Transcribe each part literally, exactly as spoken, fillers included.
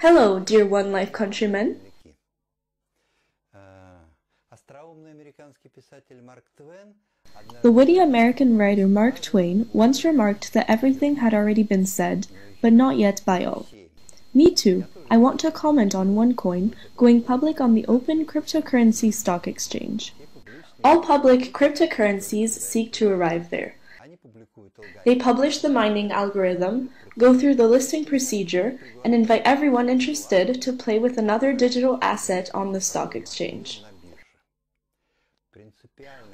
Hello, dear One Life countrymen. The witty American writer Mark Twain once remarked that everything had already been said, but not yet by all. Me too. I want to comment on OneCoin going public on the open cryptocurrency stock exchange. All public cryptocurrencies seek to arrive there. They publish the mining algorithm, go through the listing procedure, and invite everyone interested to play with another digital asset on the stock exchange.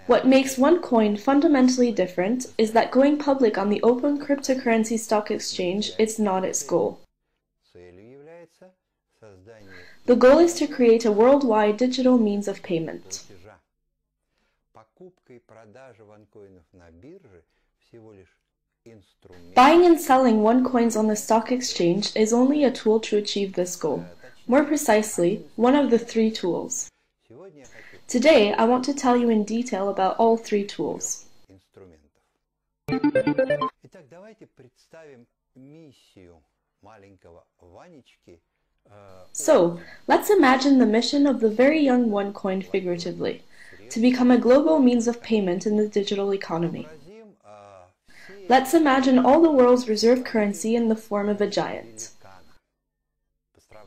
What makes OneCoin fundamentally different is that going public on the open cryptocurrency stock exchange is not its goal. The goal is to create a worldwide digital means of payment. Buying and selling OneCoins on the stock exchange is only a tool to achieve this goal. More precisely, one of the three tools. Today, I want to tell you in detail about all three tools. So, let's imagine the mission of the very young OneCoin figuratively, to become a global means of payment in the digital economy. Let's imagine all the world's reserve currency in the form of a giant.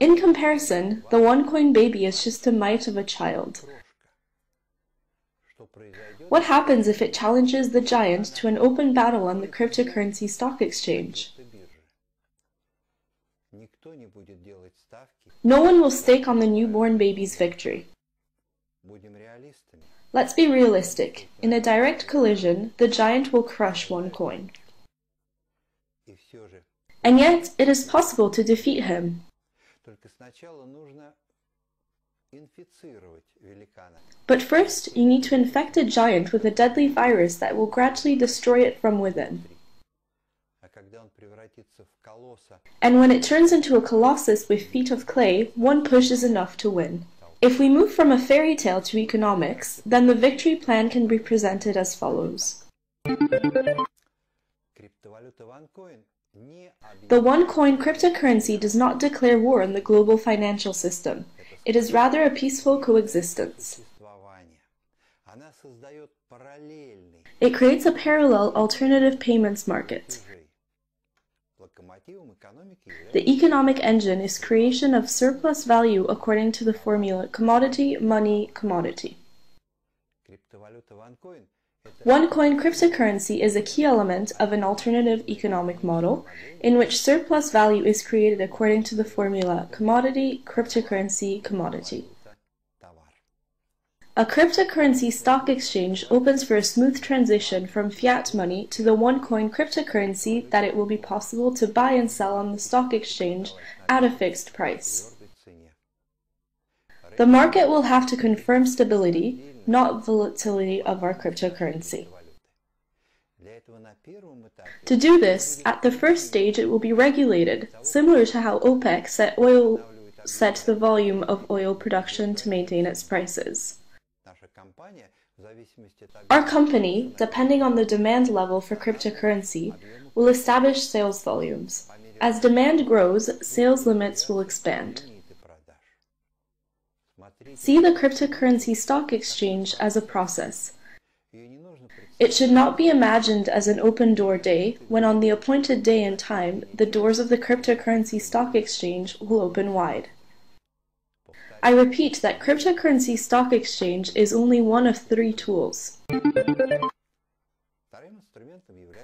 In comparison, the OneCoin baby is just the mite of a child. What happens if it challenges the giant to an open battle on the cryptocurrency stock exchange? No one will stake on the newborn baby's victory. Let's be realistic. In a direct collision, the giant will crush OneCoin. And yet, it is possible to defeat him. But first, you need to infect a giant with a deadly virus that will gradually destroy it from within. And when it turns into a colossus with feet of clay, one push is enough to win. If we move from a fairy tale to economics, then the victory plan can be presented as follows. The OneCoin cryptocurrency does not declare war on the global financial system. It is rather a peaceful coexistence. It creates a parallel alternative payments market. The economic engine is creation of surplus value according to the formula commodity, money, commodity. OneCoin cryptocurrency is a key element of an alternative economic model in which surplus value is created according to the formula commodity, cryptocurrency, commodity. A cryptocurrency stock exchange opens for a smooth transition from fiat money to the OneCoin cryptocurrency that it will be possible to buy and sell on the stock exchange at a fixed price. The market will have to confirm stability, not volatility, of our cryptocurrency. To do this, at the first stage it will be regulated, similar to how OPEC set, oil, set the volume of oil production to maintain its prices. Our company, depending on the demand level for cryptocurrency, will establish sales volumes. As demand grows, sales limits will expand. See the cryptocurrency stock exchange as a process. It should not be imagined as an open door day, when on the appointed day and time, the doors of the cryptocurrency stock exchange will open wide. I repeat that cryptocurrency stock exchange is only one of three tools.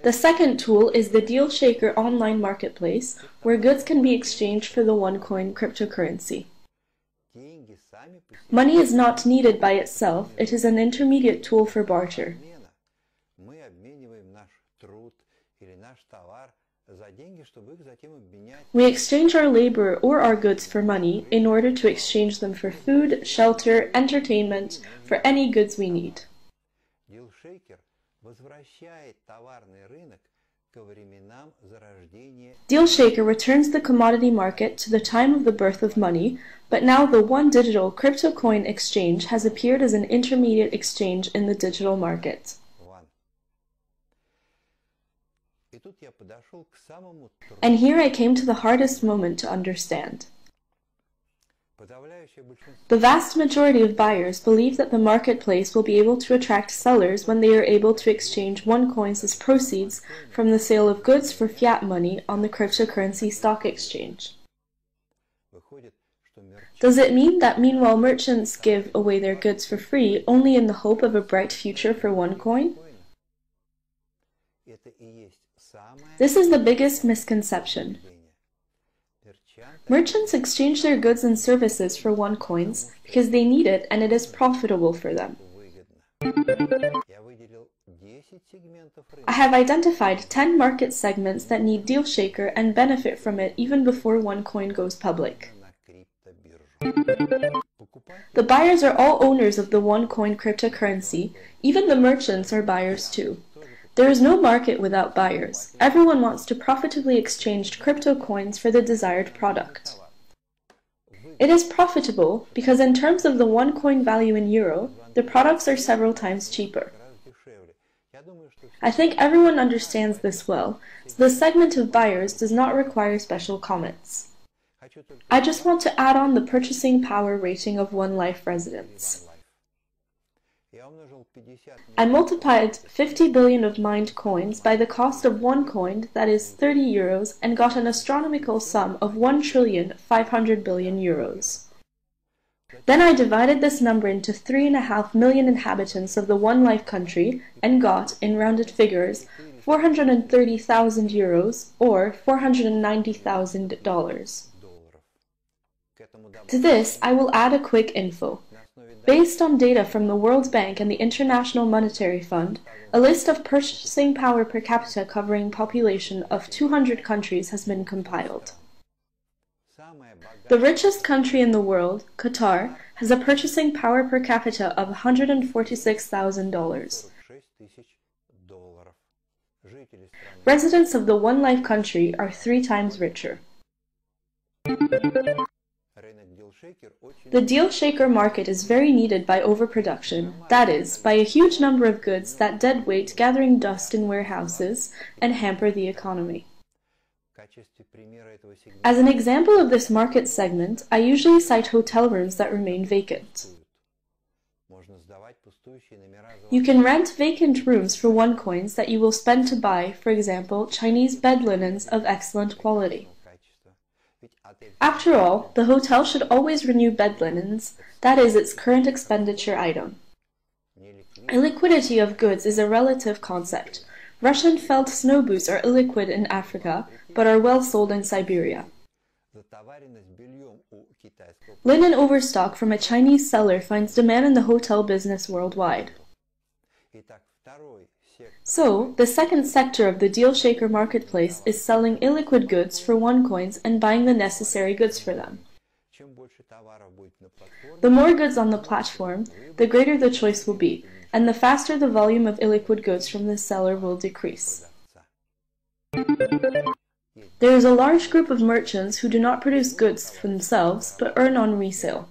The second tool is the DealShaker online marketplace, where goods can be exchanged for the OneCoin cryptocurrency. Money is not needed by itself, it is an intermediate tool for barter. We exchange our labor or our goods for money in order to exchange them for food, shelter, entertainment, for any goods we need. DealShaker returns the commodity market to the time of the birth of money, but now the one digital crypto coin exchange has appeared as an intermediate exchange in the digital market. And here I came to the hardest moment to understand. The vast majority of buyers believe that the marketplace will be able to attract sellers when they are able to exchange OneCoin's proceeds from the sale of goods for fiat money on the cryptocurrency stock exchange. Does it mean that meanwhile merchants give away their goods for free only in the hope of a bright future for OneCoin? This is the biggest misconception. Merchants exchange their goods and services for OneCoins because they need it and it is profitable for them. I have identified ten market segments that need DealShaker and benefit from it even before OneCoin goes public. The buyers are all owners of the OneCoin cryptocurrency, even the merchants are buyers too. There is no market without buyers. Everyone wants to profitably exchange crypto coins for the desired product. It is profitable because in terms of the OneCoin value in euro, the products are several times cheaper. I think everyone understands this well, so the segment of buyers does not require special comments. I just want to add on the purchasing power rating of One Life residents. I multiplied fifty billion of mined coins by the cost of one coin, that is thirty euros, and got an astronomical sum of one trillion five hundred billion euros. Then I divided this number into three and a half million inhabitants of the One Life country and got, in rounded figures, four hundred thirty thousand euros or four hundred ninety thousand dollars. To this, I will add a quick info. Based on data from the World Bank and the International Monetary Fund, a list of purchasing power per capita covering population of two hundred countries has been compiled. The richest country in the world, Qatar, has a purchasing power per capita of one hundred forty-six thousand dollars. Residents of the One Life country are three times richer. The DealShaker market is very needed by overproduction, that is, by a huge number of goods that deadweight gathering dust in warehouses and hamper the economy. As an example of this market segment, I usually cite hotel rooms that remain vacant. You can rent vacant rooms for OneCoins that you will spend to buy, for example, Chinese bed linens of excellent quality. After all, the hotel should always renew bed linens, that is its current expenditure item. Illiquidity of goods is a relative concept. Russian felt snow boots are illiquid in Africa, but are well sold in Siberia. Linen overstock from a Chinese seller finds demand in the hotel business worldwide. So, the second sector of the DealShaker marketplace is selling illiquid goods for OneCoins and buying the necessary goods for them. The more goods on the platform, the greater the choice will be, and the faster the volume of illiquid goods from the seller will decrease. There is a large group of merchants who do not produce goods for themselves, but earn on resale.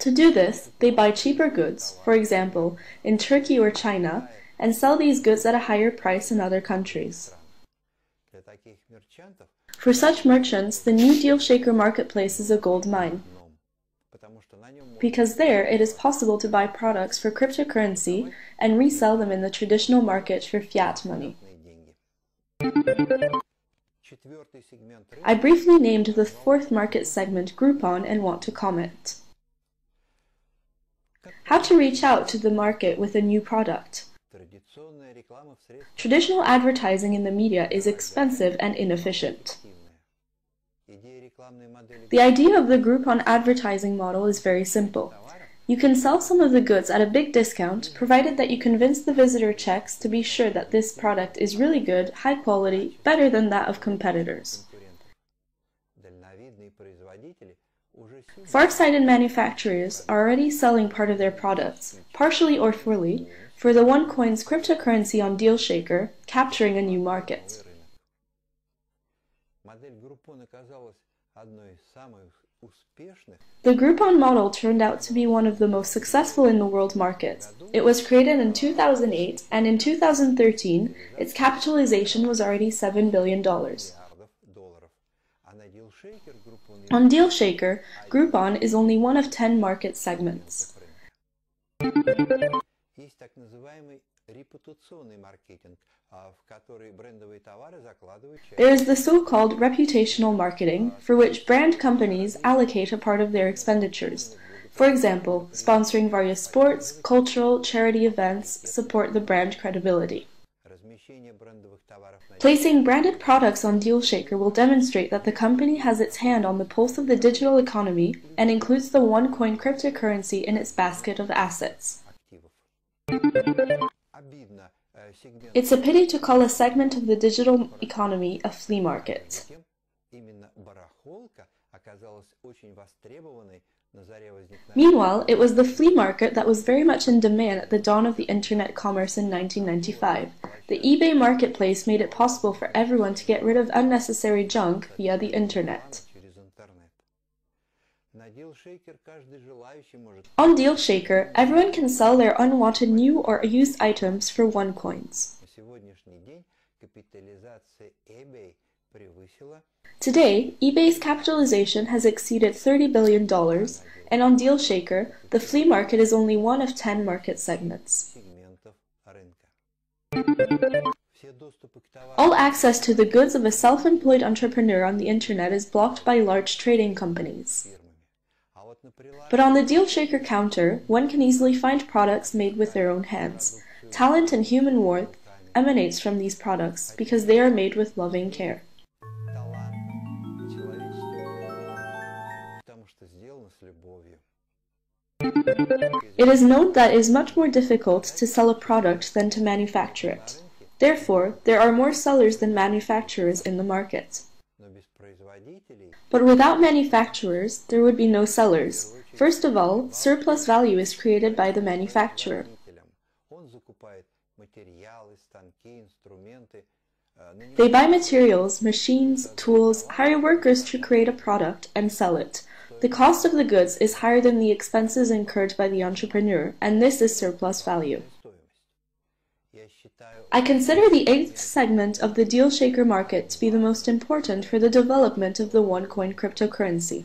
To do this, they buy cheaper goods, for example, in Turkey or China, and sell these goods at a higher price in other countries. For such merchants, the new DealShaker marketplace is a gold mine, because there it is possible to buy products for cryptocurrency and resell them in the traditional market for fiat money. I briefly named the fourth market segment Groupon and want to comment. How to reach out to the market with a new product. Traditional advertising in the media is expensive and inefficient. The idea of the Groupon advertising model is very simple. You can sell some of the goods at a big discount, provided that you convince the visitor checks to be sure that this product is really good, high quality, better than that of competitors. Far-sighted manufacturers are already selling part of their products, partially or fully, for the OneCoin's cryptocurrency on DealShaker, capturing a new market. The Groupon model turned out to be one of the most successful in the world market. It was created in two thousand eight, and in two thousand thirteen, its capitalization was already seven billion dollars. On DealShaker, Groupon is only one of ten market segments. There is the so-called reputational marketing, for which brand companies allocate a part of their expenditures. For example, sponsoring various sports, cultural, charity events support the brand credibility. Placing branded products on DealShaker will demonstrate that the company has its hand on the pulse of the digital economy and includes the OneCoin cryptocurrency in its basket of assets. It's a pity to call a segment of the digital economy a flea market. Meanwhile, it was the flea market that was very much in demand at the dawn of the internet commerce in nineteen ninety-five. The eBay marketplace made it possible for everyone to get rid of unnecessary junk via the internet. On DealShaker, everyone can sell their unwanted new or used items for OneCoins. Today, eBay's capitalization has exceeded thirty billion dollars, and on DealShaker, the flea market is only one of ten market segments. All access to the goods of a self-employed entrepreneur on the internet is blocked by large trading companies. But on the DealShaker counter, one can easily find products made with their own hands. Talent and human worth emanates from these products because they are made with loving care. It is known that it is much more difficult to sell a product than to manufacture it. Therefore, there are more sellers than manufacturers in the market. But without manufacturers, there would be no sellers. First of all, surplus value is created by the manufacturer. They buy materials, machines, tools, hire workers to create a product and sell it. The cost of the goods is higher than the expenses incurred by the entrepreneur, and this is surplus value. I consider the eighth segment of the DealShaker market to be the most important for the development of the OneCoin cryptocurrency.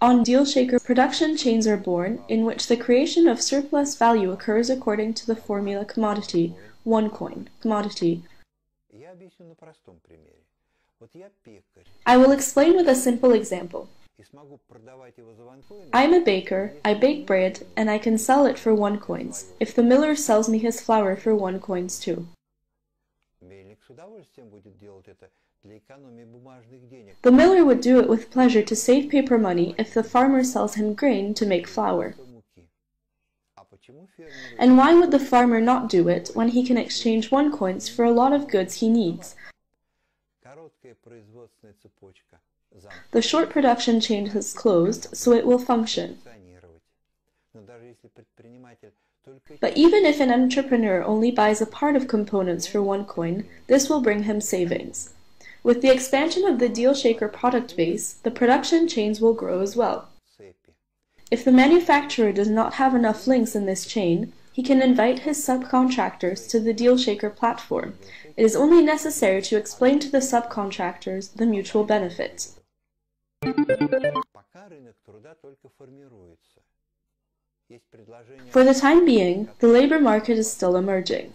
On DealShaker, production chains are born, in which the creation of surplus value occurs according to the formula commodity, OneCoin, commodity. I will explain with a simple example. I am a baker, I bake bread, and I can sell it for OneCoins, if the miller sells me his flour for OneCoins too. The miller would do it with pleasure to save paper money if the farmer sells him grain to make flour. And why would the farmer not do it when he can exchange OneCoins for a lot of goods he needs? The short production chain has closed, so it will function. But even if an entrepreneur only buys a part of components for OneCoin, this will bring him savings. With the expansion of the DealShaker product base, the production chains will grow as well. If the manufacturer does not have enough links in this chain, he can invite his subcontractors to the DealShaker platform. It is only necessary to explain to the subcontractors the mutual benefit. For the time being, the labor market is still emerging.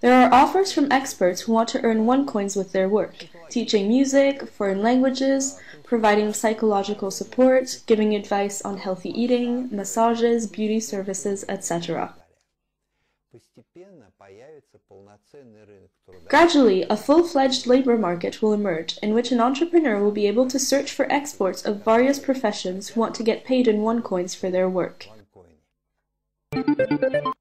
There are offers from experts who want to earn OneCoins with their work, teaching music, foreign languages, providing psychological support, giving advice on healthy eating, massages, beauty services, et cetera. Gradually, a full-fledged labor market will emerge in which an entrepreneur will be able to search for experts of various professions who want to get paid in OneCoins for their work. The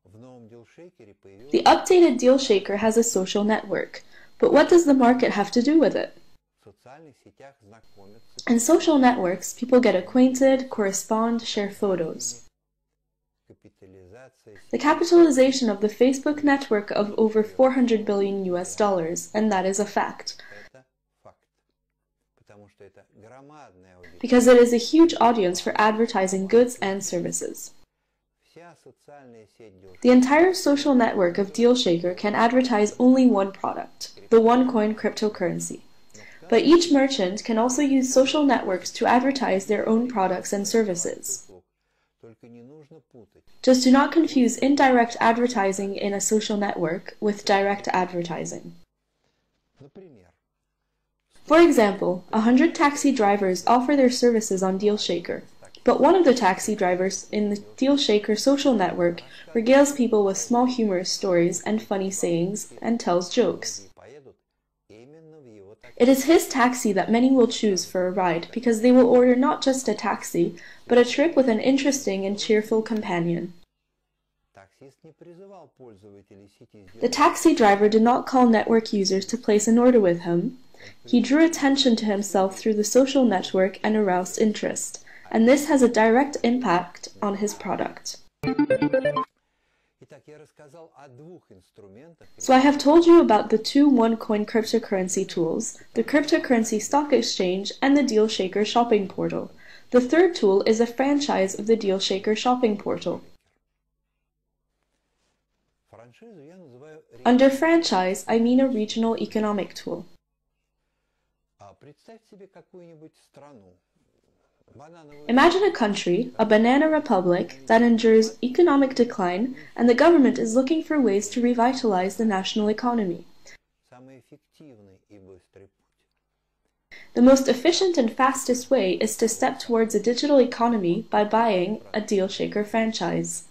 updated DealShaker has a social network, but what does the market have to do with it? In social networks, people get acquainted, correspond, share photos. The capitalization of the Facebook network of over four hundred billion U S dollars, and that is a fact, because it is a huge audience for advertising goods and services. The entire social network of DealShaker can advertise only one product, the OneCoin cryptocurrency. But each merchant can also use social networks to advertise their own products and services. Just do not confuse indirect advertising in a social network with direct advertising. For example, a hundred taxi drivers offer their services on DealShaker, but one of the taxi drivers in the DealShaker social network regales people with small humorous stories and funny sayings and tells jokes. It is his taxi that many will choose for a ride because they will order not just a taxi, but a trip with an interesting and cheerful companion. The taxi driver did not call network users to place an order with him. He drew attention to himself through the social network and aroused interest, and this has a direct impact on his product. So I have told you about the two OneCoin cryptocurrency tools, the cryptocurrency stock exchange and the DealShaker shopping portal. The third tool is a franchise of the DealShaker shopping portal. Under franchise, I mean a regional economic tool. Imagine a country, a banana republic, that endures economic decline, and the government is looking for ways to revitalize the national economy. The most efficient and fastest way is to step towards a digital economy by buying a DealShaker franchise.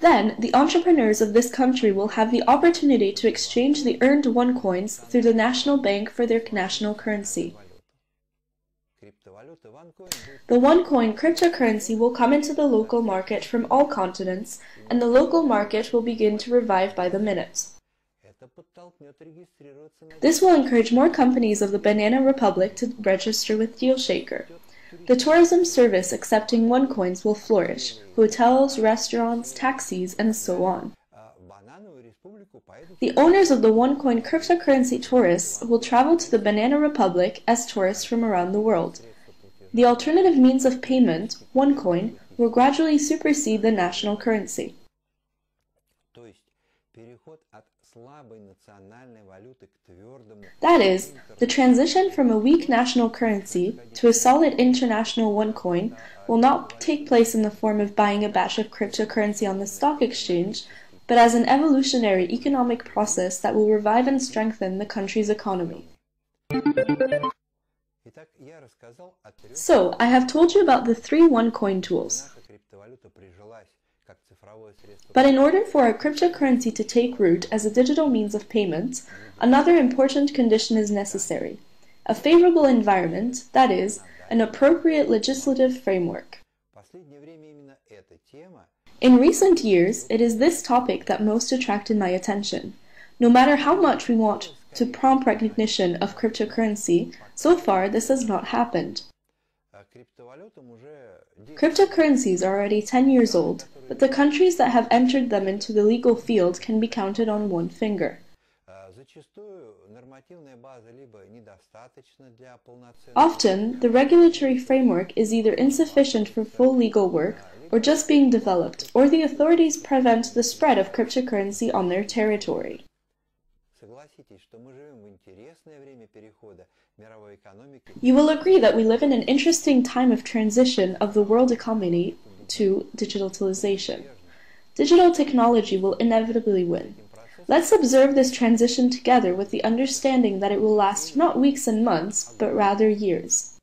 Then, the entrepreneurs of this country will have the opportunity to exchange the earned OneCoins through the national bank for their national currency. The OneCoin cryptocurrency will come into the local market from all continents, and the local market will begin to revive by the minute. This will encourage more companies of the Banana Republic to register with DealShaker. The tourism service accepting OneCoins will flourish, hotels, restaurants, taxis, and so on. The owners of the OneCoin cryptocurrency tourists will travel to the Banana Republic as tourists from around the world. The alternative means of payment, OneCoin, will gradually supersede the national currency. That is, the transition from a weak national currency to a solid international OneCoin will not take place in the form of buying a batch of cryptocurrency on the stock exchange, but as an evolutionary economic process that will revive and strengthen the country's economy. So, I have told you about the three OneCoin tools. But in order for a cryptocurrency to take root as a digital means of payment, another important condition is necessary: a favorable environment, that is, an appropriate legislative framework. In recent years, it is this topic that most attracted my attention. No matter how much we want to prompt recognition of cryptocurrency, so far this has not happened. Cryptocurrencies are already ten years old, but the countries that have entered them into the legal field can be counted on one finger. Often, the regulatory framework is either insufficient for full legal work or just being developed, or the authorities prevent the spread of cryptocurrency on their territory. You will agree that we live in an interesting time of transition of the world economy to digitalization. Digital technology will inevitably win. Let's observe this transition together with the understanding that it will last not weeks and months, but rather years.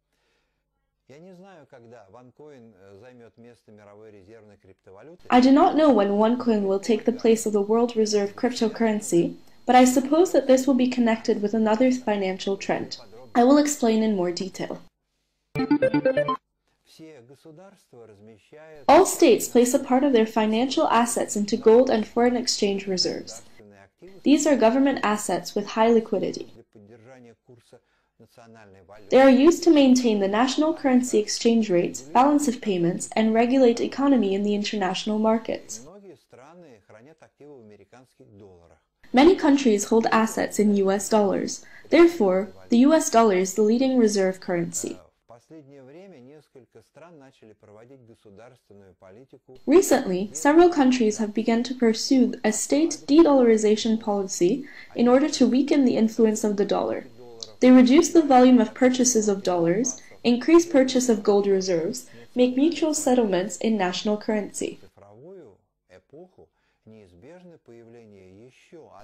I do not know when OneCoin will take the place of the world reserve cryptocurrency, but I suppose that this will be connected with another financial trend. I will explain in more detail. All states place a part of their financial assets into gold and foreign exchange reserves. These are government assets with high liquidity. They are used to maintain the national currency exchange rates, balance of payments, and regulate economy in the international market. Many countries hold assets in U S dollars. Therefore, the U S dollar is the leading reserve currency. последнее время несколько стран начали проводить государственную политику. Recently, several countries have begun to pursue a state de-dollarization policy in order to weaken the influence of the dollar. They reduce the volume of purchases of dollars, increase purchase of gold reserves, make mutual settlements in national currency.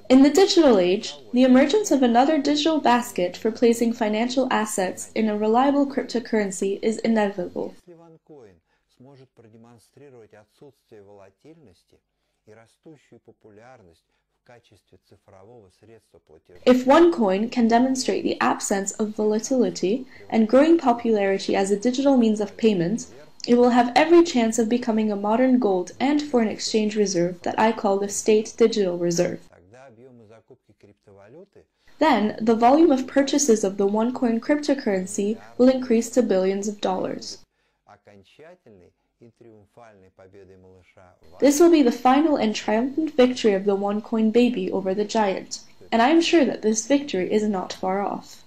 In the digital age, the emergence of another digital basket for placing financial assets in a reliable cryptocurrency is inevitable. If OneCoin can demonstrate the absence of volatility and growing popularity as a digital means of payment, it will have every chance of becoming a modern gold and foreign exchange reserve that I call the state digital reserve. Then, the volume of purchases of the OneCoin cryptocurrency will increase to billions of dollars. This will be the final and triumphant victory of the OneCoin baby over the giant, and I am sure that this victory is not far off.